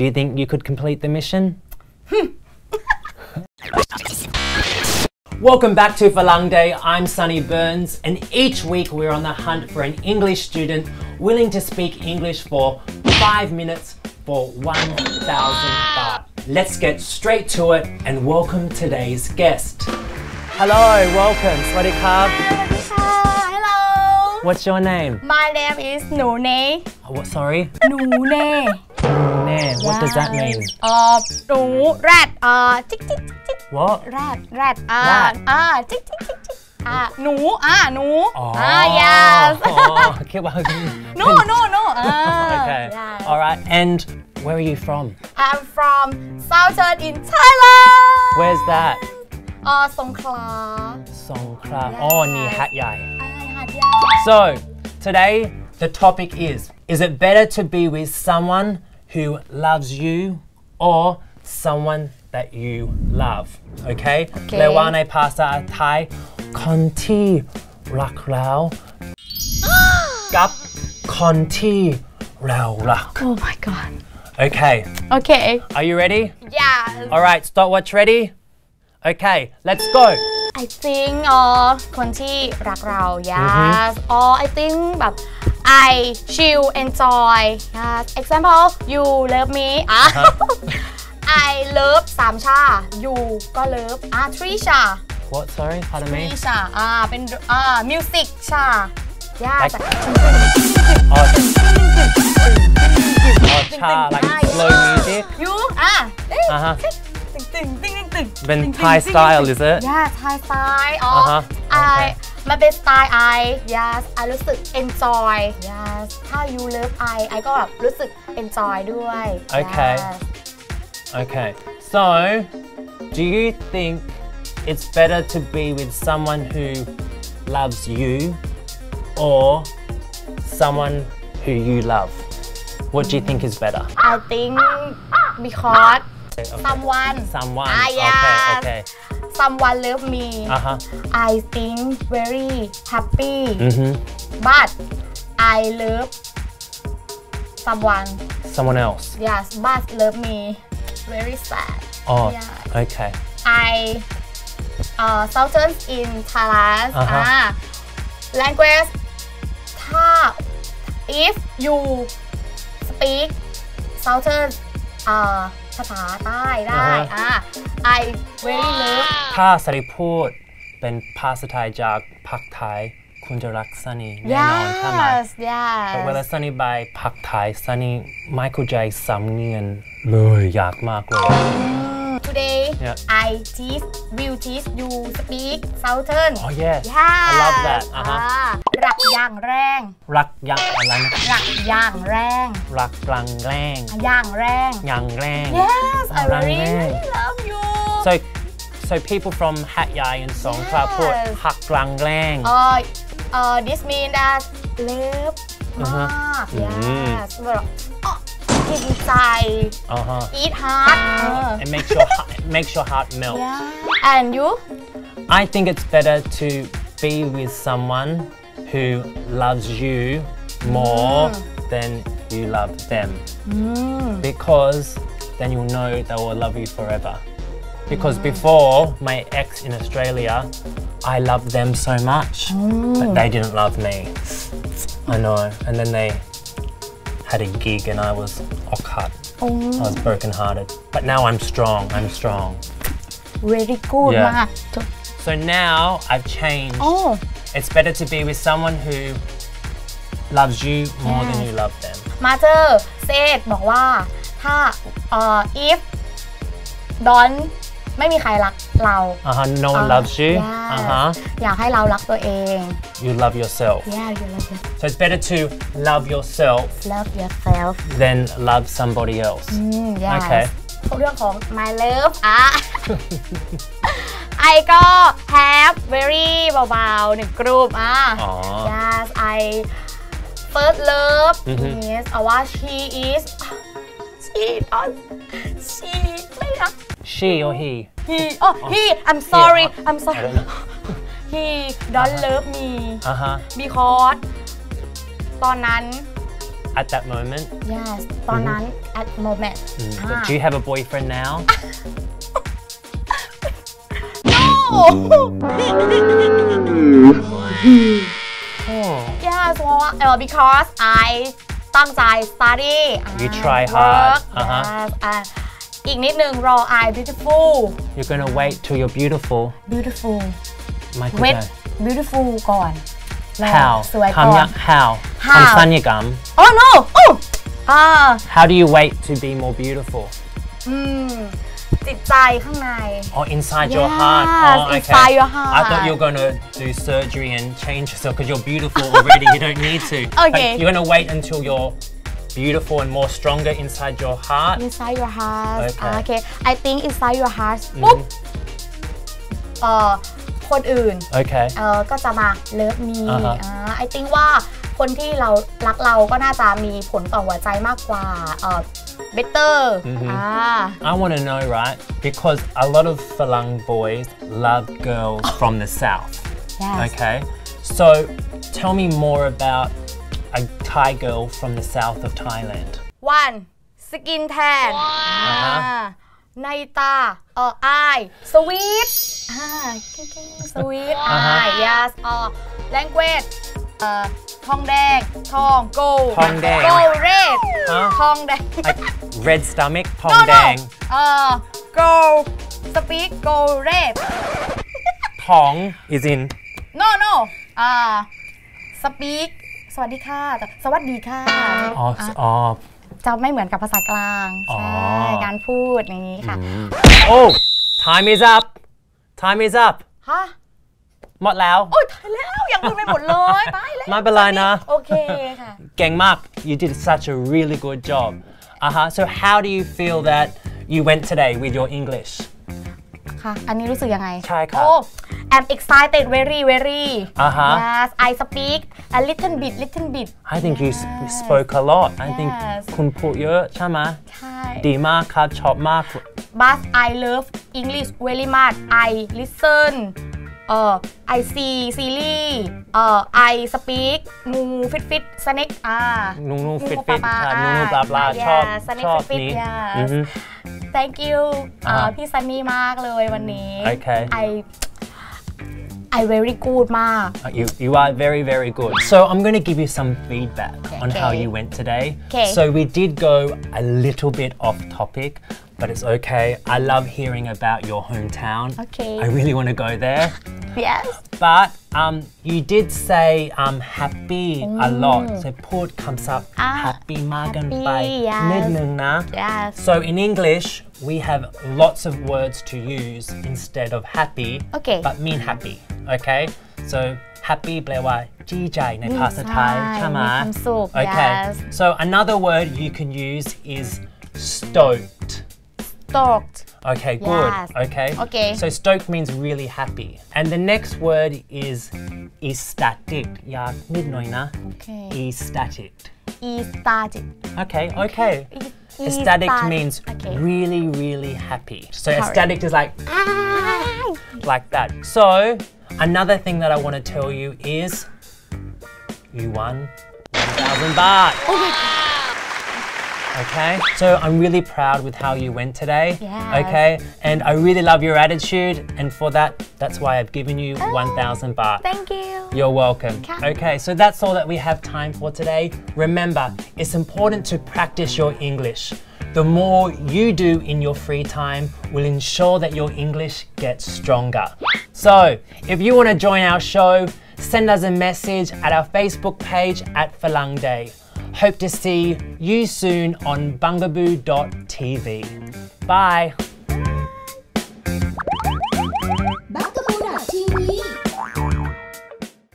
Do you think you could complete the mission? Welcome back to Farang Day. I'm Sunny Burns, and each week we're on the hunt for an English student willing to speak English for 5 minutes for 1,000 baht. Let's get straight to it and welcome today's guest. Hello, welcome. Sawadee krab. Hello. What's your name? My name is Nuneh. Oh, what? Sorry. Nuneh. Nuneh. What does that mean? Rat. Tick tick tick tick. What? Rat. Tick tick tick tick. Hnu. Oh. Yes. Oh, okay. No. Okay. Yes. All right. And where are you from? I'm from southern in Thailand. Where's that? Songkhla. Songkhla. Yeah. Oh, near Hat Yai. Hat Yai. So, today the topic is it better to be with someone who loves you or someone that you love? Okay? Lewane Pasa Thai Conti Rak Rao Gap Conti Rao Rak. Oh my god. Okay. Okay. Are you ready? Yeah. Alright, stop watch ready? Okay, let's go. I think คนที่รักเรา yes or I think แบบ I chill enjoy yes example you love me I love สามชา you ก็ love 3 ชา what sorry pardon me 3 ชาเป็น music ชา yes oh ชา like slow music you When Thai style, is it? Yes, Thai style. I, my best style, I, yes, I รู้สึก enjoy. Yes, ถ้า you love I ก็แบบรู้สึก enjoy ด้วย Okay. Okay. So, do you think it's better to be with someone who loves you or someone who you love? What do you think is better? I think because someone. Yes. Okay. Someone love me. I think very happy. But I love someone. Someone else. Yes, but love me very sad. Oh. Yeah. Okay. I southern in Thailand. Language. If you speak southern. ภาษาใต้ได้I very love ถ้าสริพูดเป็นภาษาไทยจากภาคไทยคุณจะรักซันนี่แน่นอนใช่ไหม แต่เวลาซันนี่ไปภาคไทยซันนี่ไม่เข้าใจสำเนียงเลยยากมากเลย Today I teach will teach you speak Southern Oh yes I love that รักอย่างแรงรักอย่างอะไรนะรักอย่างแรงรักกลางแรงอย่างแรงอย่างแรง Yes I really love you So people from Hat Yai and Songkhla put หักกลางแรงthis means that love มาก Yes กินใจ eat hard and makes your heart melt and you I think it's better to be with someone who loves you more than you love them because then you'll know they will love you forever because before my ex in Australia I loved them so much but they didn't love me I know and then they had a gig and I was cut. I was broken-hearted. But now I'm strong. I'm strong. Very good. Yeah. So now I've changed. It's better to be with someone who loves you more than you love them. Mother said บอกว่าถ้าif don't ไม่มีใครรักเรา No one loves you. อยากให้เรารักตัวเอง You love yourself. Yeah, you love yourself. So it's better to love yourself. Love yourself. Than love somebody else. Yes. Okay. เรื่องของ my love I ก็ have very เบาๆ1 กลุ่ม Yes I first love is ว่า she is she ไม่รัก She or he? He I'm sorry He don't love me because ตอนนั้น at that moment? Yes, ตอนนั้น at moment. Do you have a boyfriend now? No. Yes, well, because I ตั้งใจ study. You try hard. Yes. อีกนิดนึง raw eye beautiful. You're gonna wait till you're beautiful. Beautiful. Wait, beautiful ก่อน How? สวยก่อน How? How? สัญญกรรม Oh no! Oh. How do you wait to be more beautiful? จิตใจข้างใน Oh, inside your heart. Oh, okay. Inside your heart. I thought you were gonna do surgery and change yourself because you're beautiful already. You don't need to. Okay. You're gonna wait until you're beautiful and more stronger inside your heart. Inside your heart. Okay. Okay. I think inside your heart. ปุ๊บ คนอื่น Okay. ก็จะมา love me. I think ว่าคนที่เรารักเราก็น่าจะมีผลต่อหัวใจมากกว่า better. I want to know, right? Because a lot of Farang boys love girls from the south. Yes. Okay. So tell me more about a Thai girl from the south of Thailand. One, skin tan. Naita, eye, sweet. Sweet eye. Yes. Language. ทองแดงทอง gold gold red ทองแดง red stomach ทองแดงgold speak gold red ทอง is in no speak สวัสดีค่ะสวัสดีค่ะอ๋อจะไม่เหมือนกับภาษากลางใช่การพูดอย่างนี้ค่ะ Oh time is up ฮะหมดแล้วโอ้ยตายแล้วยังพูดไม่หมดเลยตายแล้วไม่เป็นไรนะโอเคค่ะเก่งมาก You did such a really good job So how do you feel that you went today with your English ค่ะอันนี้รู้สึกยังไงใช่ค่ะ Oh I'm excited very Yes I speak a little bit I think you spoke a lot I think คุณพูดเยอะใช่ไหมใช่ดีมากครับชอบมาก But I love English very much I listen I see series I speak งูฟิต snake งูฟิตงูปลาชอบนี้ Thank you พี่ซันนี่มากเลยวันนี้ Okay I very good มาก You are very good So I'm going to give you some feedback on how you went today So we did go a little bit off topic but it's okay. I love hearing about your hometown. Okay. I really want to go there. Yes. But you did say happy a lot. So put comes up happy magan by nidnungna. Yes. So in English, we have lots of words to use instead of happy. Okay. But mean happy. Okay. So happy แปลว่าจี้ใจในภาษาไทยใช่ไหมมีความสุข Okay. So another word you can use is stoked.Stoked. Okay, good. Yes. Okay. So stoked means really happy. And the next word is ecstatic. Yeah, midnoina. Okay. Ecstatic. Okay. Ecstatic means really happy. So ecstatic is like that. So another thing that I want to tell you is you won 1,000 baht. Oh my God.Okay, so I'm really proud with how you went today. Yes. Okay, and I really love your attitude, and for that's why I've given you 1,000 baht. Thank you. You're welcome. Okay, so that's all that we have time for today. Remember, it's important to practice your English. The more you do in your free time will ensure that your English gets stronger. So, if you want to join our show, send us a message at our Facebook page at Farang Day.Hope to see you soon on Bugaboo.TV. Bye.